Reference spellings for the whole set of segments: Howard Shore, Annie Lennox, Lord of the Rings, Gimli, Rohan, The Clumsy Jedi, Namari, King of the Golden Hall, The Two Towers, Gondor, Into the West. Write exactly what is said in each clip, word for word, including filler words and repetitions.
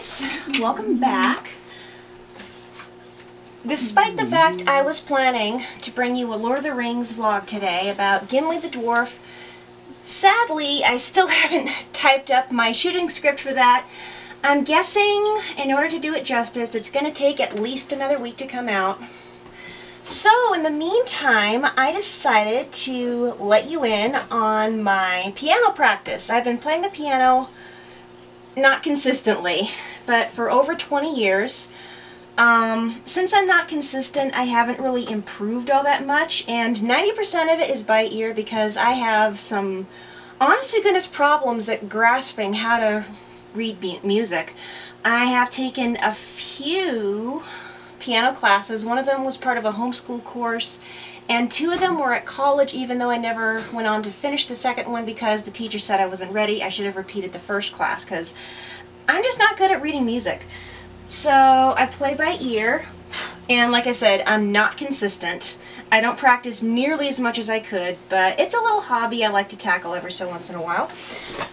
guys, welcome back. Despite the fact I was planning to bring you a Lord of the Rings vlog today about Gimli the Dwarf, sadly I still haven't typed up my shooting script for that. I'm guessing in order to do it justice it's going to take at least another week to come out. So in the meantime, I decided to let you in on my piano practice. I've been playing the piano, not consistently, but for over twenty years. Um, since I'm not consistent, I haven't really improved all that much, and ninety percent of it is by ear because I have some honest to goodness problems at grasping how to read music. I have taken a few piano classes. One of them was part of a homeschool course, and two of them were at college, even though I never went on to finish the second one because the teacher said I wasn't ready. I should have repeated the first class because I'm just not good at reading music. So I play by ear, and like I said, I'm not consistent. I don't practice nearly as much as I could, but it's a little hobby I like to tackle every so once in a while.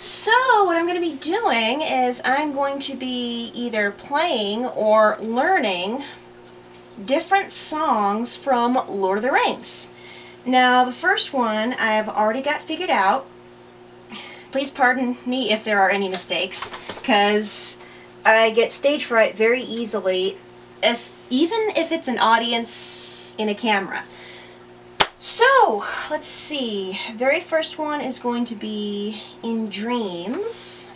So what I'm going to be doing is I'm going to be either playing or learning different songs from Lord of the Rings. Now the first one I've already got figured out. Please pardon me if there are any mistakes, because I get stage fright very easily, as even if it's an audience in a camera. So let's see, very first one is going to be In Dreams.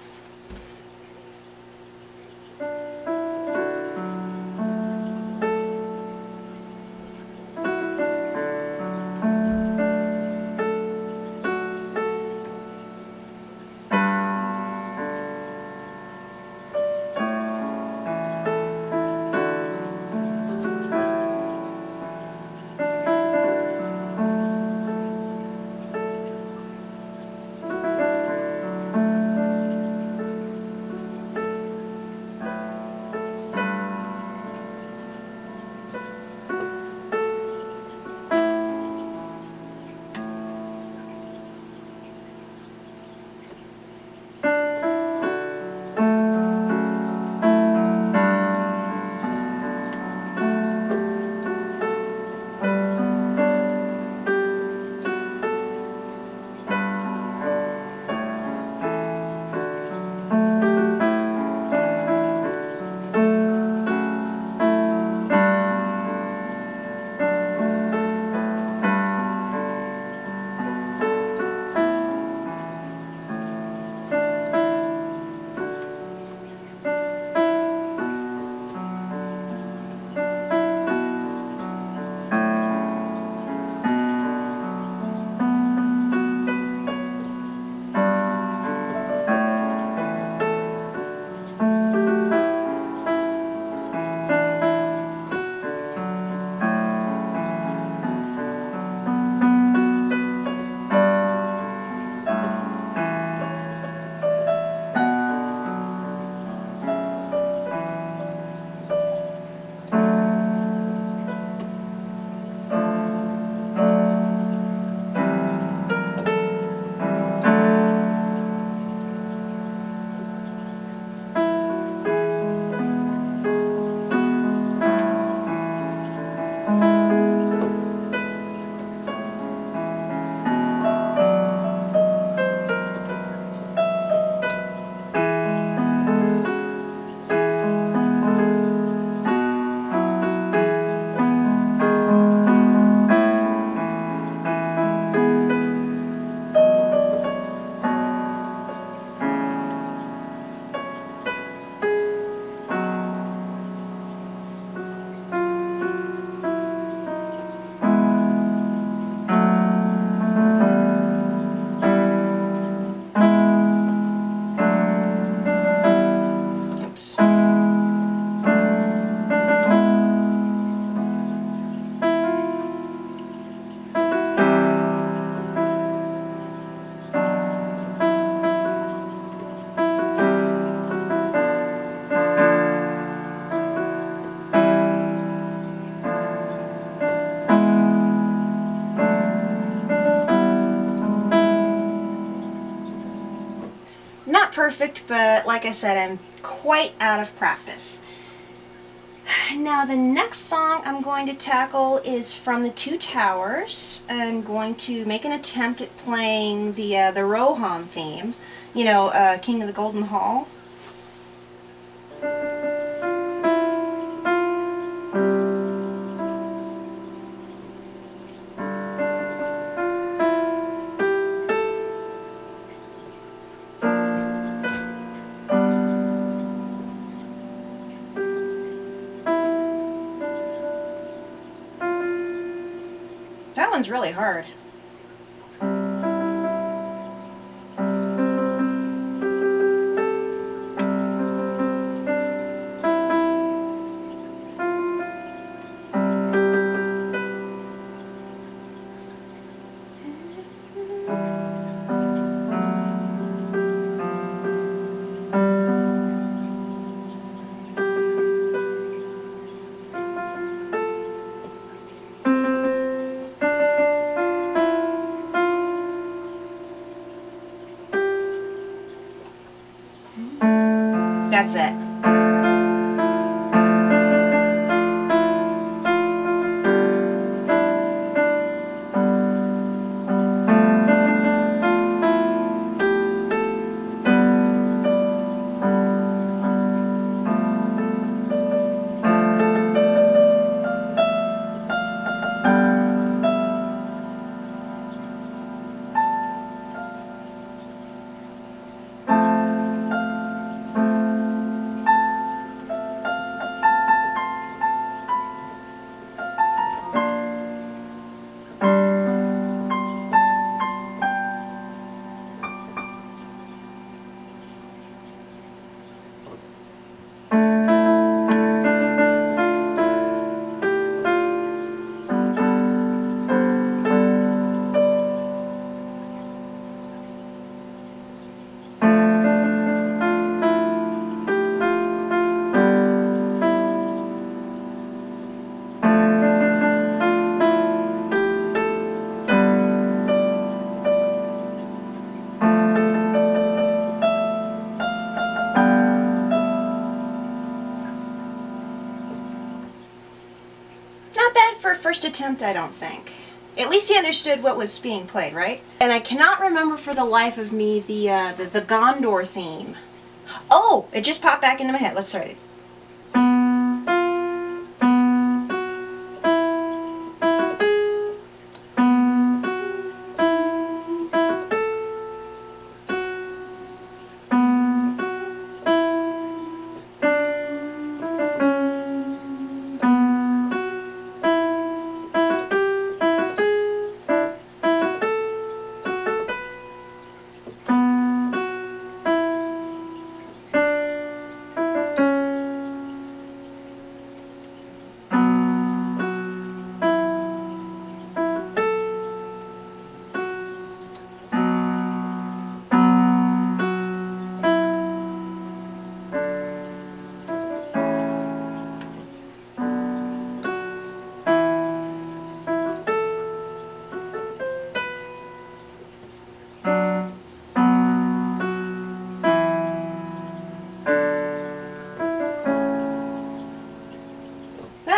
Perfect, but like I said, I'm quite out of practice. Now the next song I'm going to tackle is from The Two Towers. I'm going to make an attempt at playing the, uh, the Rohan theme, you know, uh, King of the Golden Hall. That one's really hard. That's it. First attempt, I don't think. At least he understood what was being played, right? And I cannot remember for the life of me the, uh, the, the Gondor theme. Oh, it just popped back into my head. Let's start it.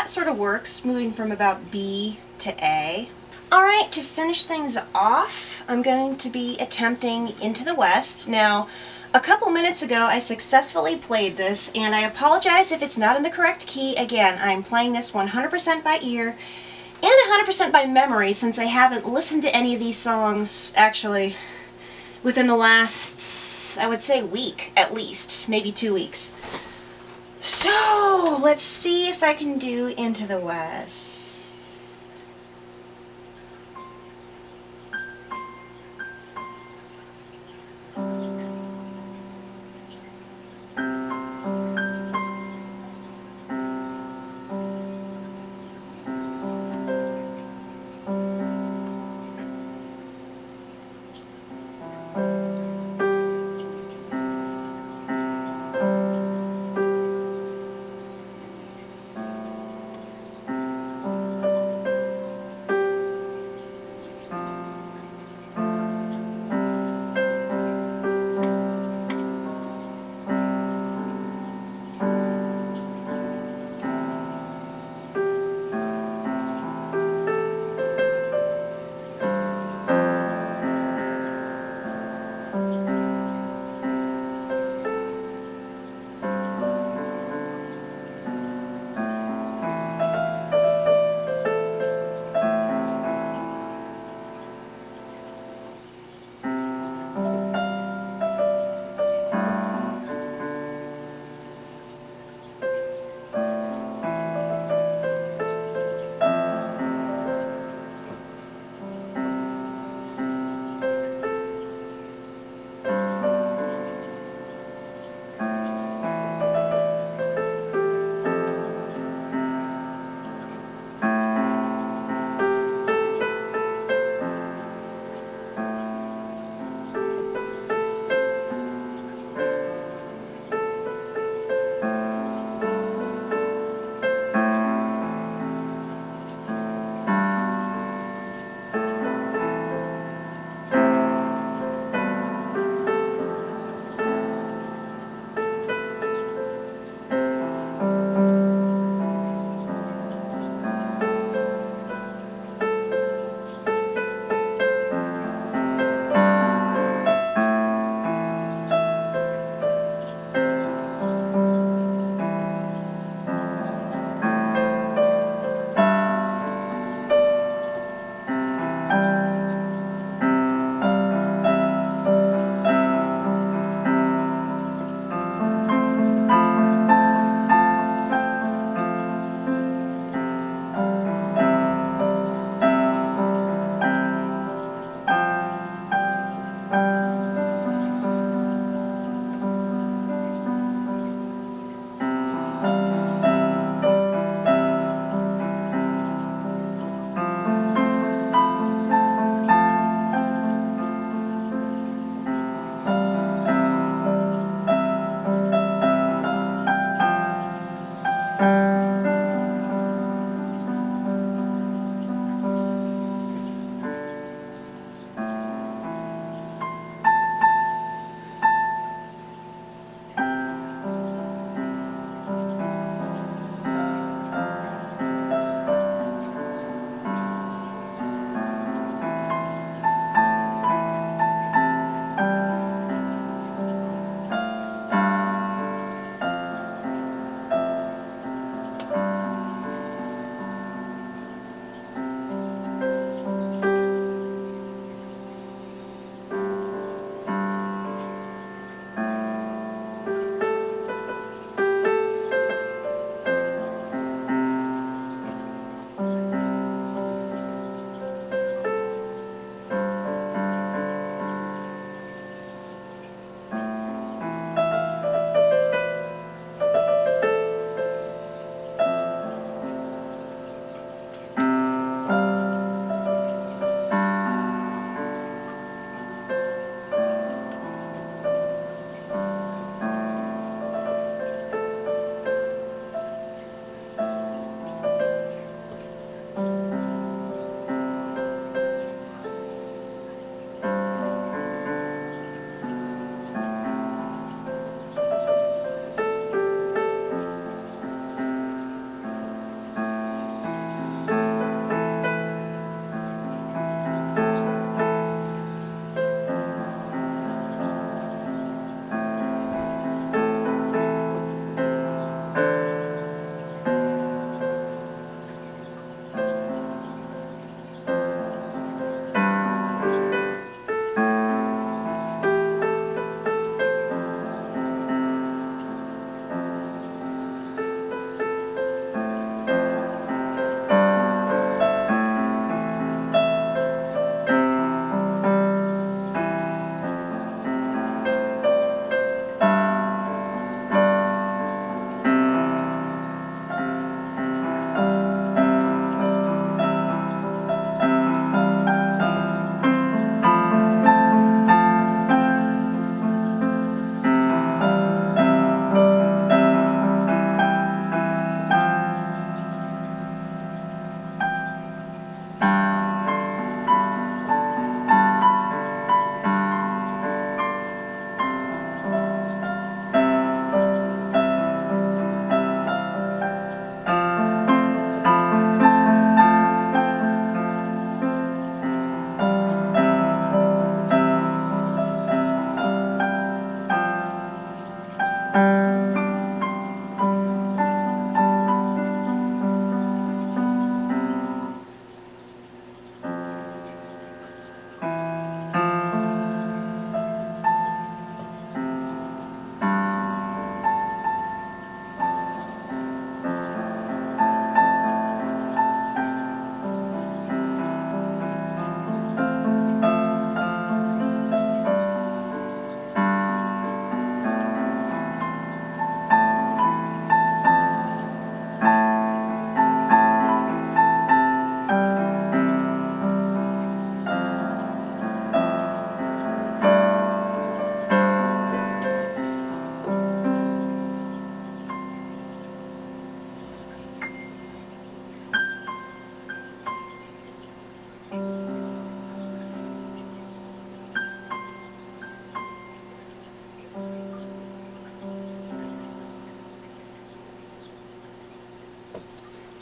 Sort of works, moving from about B to A. Alright, to finish things off, I'm going to be attempting Into the West. Now, a couple minutes ago I successfully played this, and I apologize if it's not in the correct key. Again, I'm playing this one hundred percent by ear and one hundred percent by memory, since I haven't listened to any of these songs, actually, within the last, I would say, week at least, maybe two weeks. So, let's see if I can do Into the West. Thank you.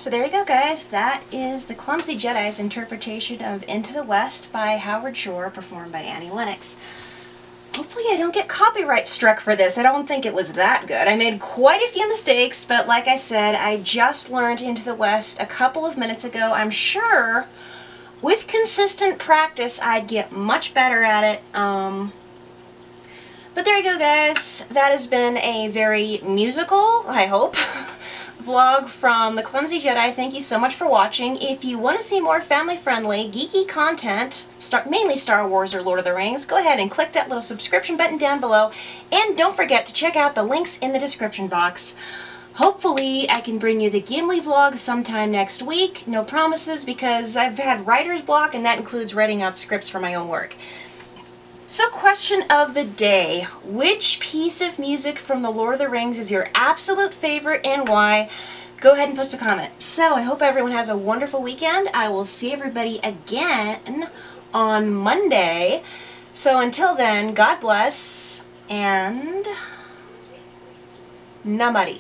So there you go, guys. That is The Clumsy Jedi's interpretation of Into the West by Howard Shore, performed by Annie Lennox. Hopefully I don't get copyright struck for this. I don't think it was that good. I made quite a few mistakes, but like I said, I just learned Into the West a couple of minutes ago. I'm sure with consistent practice I'd get much better at it. Um, but there you go, guys. That has been a very musical, I hope, vlog from The Clumsy Jedi. Thank you so much for watching. If you want to see more family-friendly, geeky content, start, mainly Star Wars or Lord of the Rings, go ahead and click that little subscription button down below, and don't forget to check out the links in the description box. Hopefully I can bring you the Gimli vlog sometime next week. No promises, because I've had writer's block, and that includes writing out scripts for my own work. So, question of the day. Which piece of music from The Lord of the Rings is your absolute favorite, and why? Go ahead and post a comment. So, I hope everyone has a wonderful weekend. I will see everybody again on Monday. So, until then, God bless, and Namari.